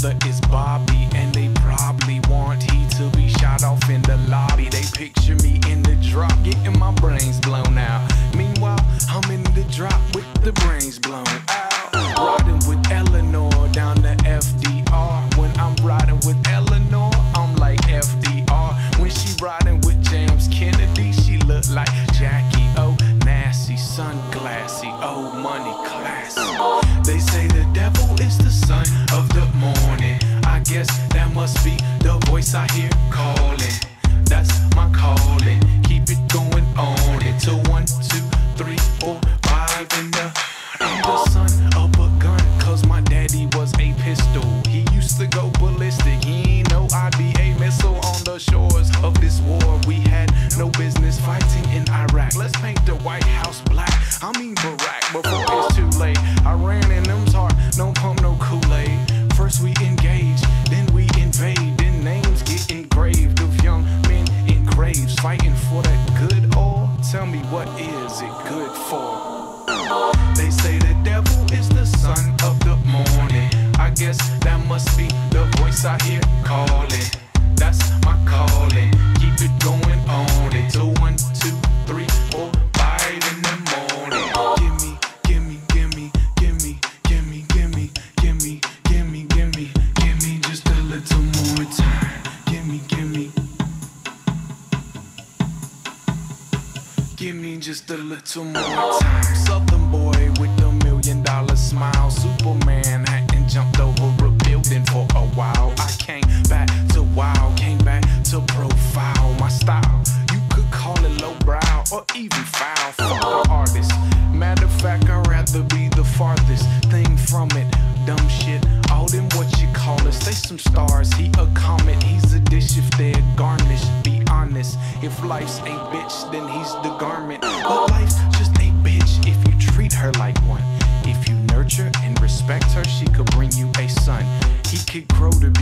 brother is Bobby, and they probably want he to be shot off in the lobby. They picture me in the drop, getting my brains blown out. Meanwhile, I'm in the drop with the brains blown out. Riding with Eleanor down to FDR. When I'm riding with Eleanor, I'm like FDR. When she riding with James Kennedy, she look like Jackie O. Nasty, sunglassy, old money classy. They say the devil is the son of the morning. I guess that must be the voice I hear calling. That's my calling. Keep it going on it. 2, 1, 2, 3, 4, 5 and I'm the son of a gun, cause my daddy was a pistol. He used to go ballistic. He ain't know I'd be a missile on the shores of this war. We had no business fighting in Iraq. Let's paint the White House black. I mean Barack, before it's too late. I ran in them's heart, don't pump no Kool-Aid. First we engage, then we invade. Then names get engraved of young men in graves, fighting for that good oil. Tell me, what is it good for? They say the devil is the son of the morning. I guess that must be the voice I hear calling. That's my calling. Keep it going on it. 2, 1, 2, 3, 4, 5 in the morning. Give me just a little more time. Give me just a little more time. Southern boy with the $1 million smile. Superman hadn't jumped over a building for a while. I came back to wild, came back to profile. My style, you could call it lowbrow or even foul. Fuck the artist. Matter of fact, I'd rather be the farthest thing from it. Dumb shit, all them what you call us. They some stars, he a comet. He's a dish if they're garnished. Be honest, if life's a bitch, then he's the garment. But life's just a bitch if you treat her like one. If you nurture and respect her, she could bring you a son. He could grow to be